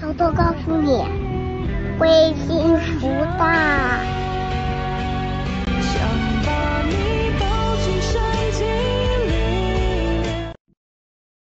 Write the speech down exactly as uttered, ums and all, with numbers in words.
豆豆告诉你，会幸福的。